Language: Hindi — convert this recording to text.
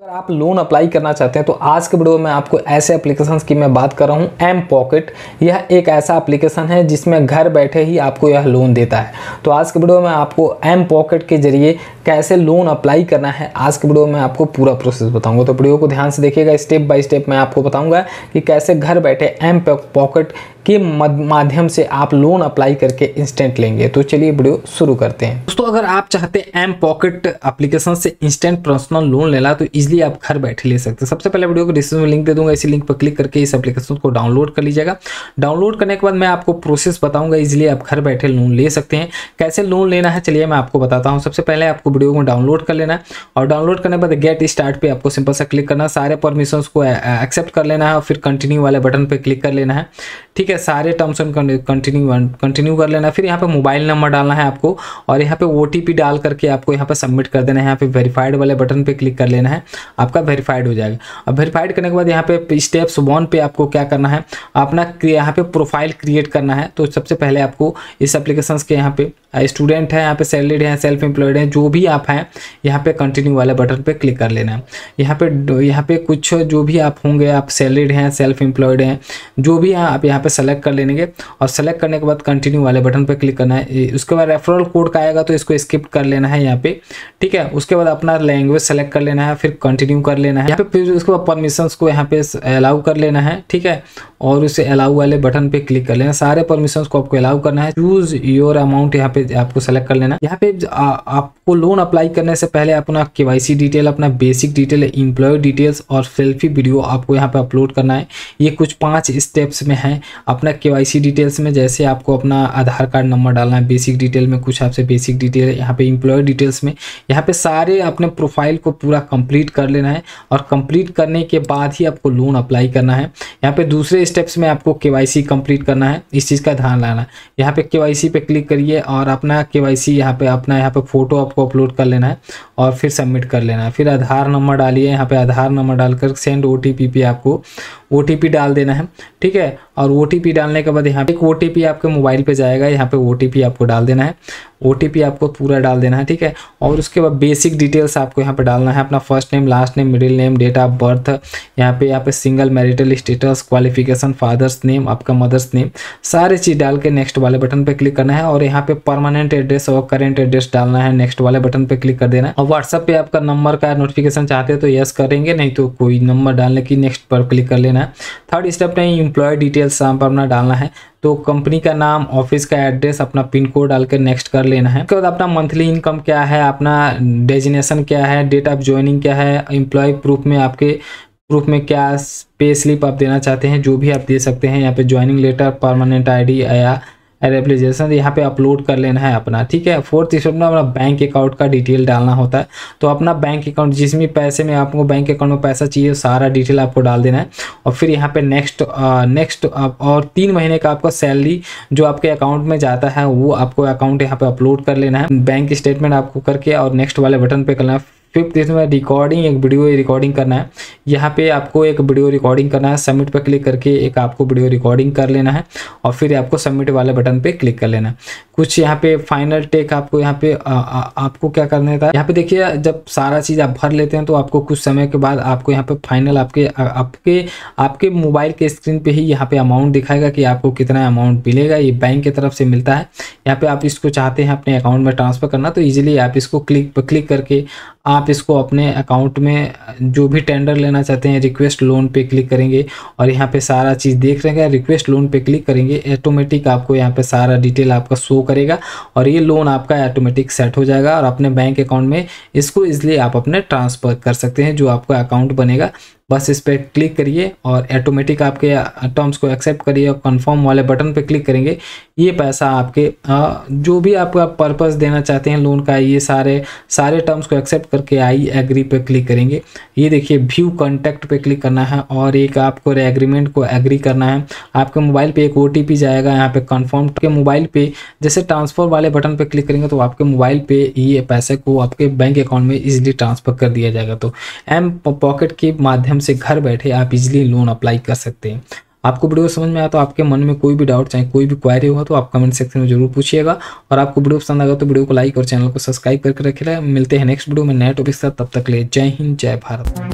अगर आप लोन अप्लाई करना चाहते हैं तो आज के वीडियो में आपको ऐसे एप्लीकेशंस की मैं बात कर रहा हूँ। mPocket यह एक ऐसा एप्लीकेशन है जिसमें घर बैठे ही आपको यह लोन देता है। तो आज के वीडियो में आपको mPocket के जरिए कैसे लोन अप्लाई करना है आज के वीडियो में आपको पूरा प्रोसेस बताऊंगा। तो वीडियो को ध्यान से देखिएगा, स्टेप बाय स्टेप मैं आपको बताऊँगा कि कैसे घर बैठे mPocket के माध्यम से आप लोन अप्लाई करके इंस्टेंट लेंगे। तो चलिए वीडियो शुरू करते हैं। दोस्तों अगर आप चाहते हैं mPocket एप्लीकेशन से इंस्टेंट पर्सनल लोन लेना तो इजीली आप घर बैठे ले सकते हैं। सबसे पहले वीडियो को डिस्क्रिप्शन में लिंक दे दूंगा, इसी लिंक पर क्लिक करके इस एप्लीकेशन को डाउनलोड कर लीजिएगा। डाउनलोड करने के बाद मैं आपको प्रोसेस बताऊंगा, इजीली आप घर बैठे लोन ले सकते हैं। कैसे लोन लेना है चलिए मैं आपको बताता हूँ। सबसे पहले आपको वीडियो को डाउनलोड कर लेना है और डाउनलोड करने के बाद गेट स्टार्ट पे आपको सिंपल सा क्लिक करना है, सारे परमिशंस को एक्सेप्ट कर लेना है और फिर कंटिन्यू वाले बटन पर क्लिक कर लेना है। ठीक है, सारे टर्म्स एंड कंटिन्यू कर लेना। फिर यहाँ पे मोबाइल नंबर डालना है आपको और यहाँ पे OTP डाल करके आपको यहाँ पे सबमिट कर देना है। यहाँ पे वेरीफाइड वाले बटन पे क्लिक कर लेना है, आपका वेरीफाइड हो जाएगा। अब वेरीफाइड करने के बाद यहाँ पे स्टेप 1 पे आपको क्या करना है, अपना यहाँ पे प्रोफाइल क्रिएट करना है। तो सबसे पहले आपको इस एप्लीकेशन के यहाँ पे स्टूडेंट है, यहाँ पे सैलरीड है, सेल्फ एम्प्लॉयड है, जो भी आप हैं यहाँ पे कंटिन्यू वाले बटन पे क्लिक कर लेना है। यहाँ पे कुछ जो भी आप होंगे, आप सैलरीड हैं, सेल्फ एम्प्लॉयड हैं, जो भी हैं आप यहाँ पे सेलेक्ट कर लेंगे और सेलेक्ट करने के बाद कंटिन्यू वाले बटन पे क्लिक करना है। उसके बाद रेफरल कोड का आएगा तो इसको स्किप कर लेना है यहाँ पे। ठीक है, उसके बाद अपना लैंग्वेज सेलेक्ट कर लेना है, फिर कंटिन्यू कर लेना है यहाँ पे। फिर उसके बाद परमिशंस को यहाँ पे अलाउ कर लेना है। ठीक है, और उसे अलाउ वाले बटन पे क्लिक कर लेना, सारे परमिशंस को आपको अलाउ करना है। चूज योर अमाउंट यहाँ पे आपको सेलेक्ट कर लेना। यहाँ पे आपको लोन अप्लाई करने से पहले अपना KYC डिटेल, अपना बेसिक डिटेल, एम्प्लॉय डिटेल्स और सेल्फी वीडियो आपको यहाँ पे अपलोड करना है। ये कुछ 5 स्टेप्स में है। अपना KYC डिटेल्स में जैसे आपको अपना आधार कार्ड नंबर डालना है, बेसिक डिटेल में कुछ आपसे बेसिक डिटेल, यहाँ पे एम्प्लॉय डिटेल्स में यहाँ पे सारे अपने प्रोफाइल को पूरा कंप्लीट कर लेना है और कंप्लीट करने के बाद ही आपको लोन अप्लाई करना है। यहाँ पे दूसरे स्टेप्स में आपको KYC कंप्लीट करना है, इस चीज़ का ध्यान लाना। यहाँ पे KYC पे क्लिक करिए और अपना KYC यहाँ पे फोटो आपको अपलोड कर लेना है और फिर सबमिट कर लेना है। फिर आधार नंबर डालिए, यहाँ पे आधार नंबर डालकर सेंड OTP पे आपको OTP डाल देना है। ठीक है, और OTP डालने के बाद यहाँ पे एक OTP आपके मोबाइल पे जाएगा, यहाँ पे OTP आपको डाल देना है, OTP आपको पूरा डाल देना है। ठीक है, और उसके बाद बेसिक डिटेल्स आपको यहाँ पे डालना है, अपना first name, last name, middle name, date of birth, यहाँ पे single marital status, qualification, father's name, आपका मदर्स नेम, सारे चीज़ डाल के नेक्स्ट वाले बटन पे क्लिक करना है। और यहाँ पे परमानेंट एड्रेस और करेंट एड्रेस डालना है, नेक्स्ट वाले बटन पे क्लिक कर देना है। और व्हाट्सएप पे आपका नंबर का नोटिफिकेशन चाहते हैं तो यस करेंगे, नहीं तो कोई नंबर डालने की नेक्स्ट पर क्लिक कर लेना है। थर्ड स्टेप में एम्प्लॉय डिटेल्स आप अपना डालना है, तो कंपनी का नाम, ऑफिस का एड्रेस, अपना पिन कोड डाल के नेक्स्ट कर लेना है। उसके बाद अपना मंथली इनकम क्या है, अपना डेजिनेशन क्या है, डेट ऑफ ज्वाइनिंग क्या है, एम्प्लॉय प्रूफ में आपके प्रूफ में क्या पे स्लिप आप देना चाहते हैं जो भी आप दे सकते हैं। यहाँ पे ज्वाइनिंग लेटर, परमानेंट ID या एप्लीकेशन यहाँ पे अपलोड कर लेना है अपना। ठीक है, फोर्थ स्टेप में अपना बैंक अकाउंट का डिटेल डालना होता है, तो अपना बैंक अकाउंट जिस भी पैसे में आपको बैंक अकाउंट में पैसा चाहिए सारा डिटेल आपको डाल देना है। और फिर यहाँ पे नेक्स्ट और 3 महीने का आपका सैलरी जो आपके अकाउंट में जाता है वो आपको अकाउंट यहाँ पे अपलोड कर लेना है, बैंक स्टेटमेंट आपको करके और नेक्स्ट वाले बटन पे करना है। फिफ्थ इसमें रिकॉर्डिंग, एक वीडियो रिकॉर्डिंग करना है, यहाँ पे आपको एक वीडियो रिकॉर्डिंग करना है, सबमिट पर क्लिक करके एक आपको वीडियो रिकॉर्डिंग कर लेना है और फिर आपको सबमिट वाले बटन पे क्लिक कर लेना है। कुछ यहाँ पे फाइनल टेक आपको यहाँ पे आपको क्या करना था, यहाँ पे देखिए जब सारा चीज़ आप भर लेते हैं तो आपको कुछ समय के बाद आपको यहाँ पे फाइनल आपके आपके आपके मोबाइल के स्क्रीन पे ही यहाँ पे अमाउंट दिखाएगा कि आपको कितना अमाउंट मिलेगा। ये बैंक की तरफ से मिलता है, यहाँ पे आप इसको चाहते हैं अपने अकाउंट में ट्रांसफ़र करना तो ईजिली आप इसको क्लिक करके आप इसको अपने अकाउंट में जो भी टेंडर लेना चाहते हैं, रिक्वेस्ट लोन पे क्लिक करेंगे और यहाँ पे सारा चीज़ देख रहेगा, रिक्वेस्ट लोन पे क्लिक करेंगे, ऑटोमेटिक आपको यहाँ पे सारा डिटेल आपका शो करेगा और ये लोन आपका ऑटोमेटिक सेट हो जाएगा और अपने बैंक अकाउंट में इसको इसलिए आप अपने ट्रांसफ़र कर सकते हैं जो आपका अकाउंट बनेगा। बस इस पर क्लिक करिए और ऑटोमेटिक आपके टर्म्स को एक्सेप्ट करिए और कंफर्म वाले बटन पे क्लिक करेंगे, ये पैसा आपके जो भी आपका पर्पस देना चाहते हैं लोन का, ये सारे टर्म्स को एक्सेप्ट करके आई एग्री पे क्लिक करेंगे। ये देखिए व्यू कॉन्टैक्ट पे क्लिक करना है और एक आपको एग्रीमेंट को एग्री करना है। आपके मोबाइल पर एक OTP जाएगा, यहाँ पर कन्फर्म के मोबाइल पर जैसे ट्रांसफ़र वाले बटन पर क्लिक करेंगे तो आपके मोबाइल पर ये पैसे को आपके बैंक अकाउंट में ईजिली ट्रांसफ़र कर दिया जाएगा। तो mPocket के माध्यम से घर बैठे आप इजीली लोन अप्लाई कर सकते हैं। आपको वीडियो समझ में आया तो आपके मन में कोई भी डाउट चाहे कोई भी क्वेरी हो तो आप कमेंट सेक्शन में जरूर पूछिएगा और आपको वीडियो पसंद आएगा तो वीडियो को लाइक और चैनल को सब्सक्राइब करके रखिएगा। मिलते हैं नेक्स्ट वीडियो में नए टॉपिक के साथ, तब तक ले जय हिंद जय भारत।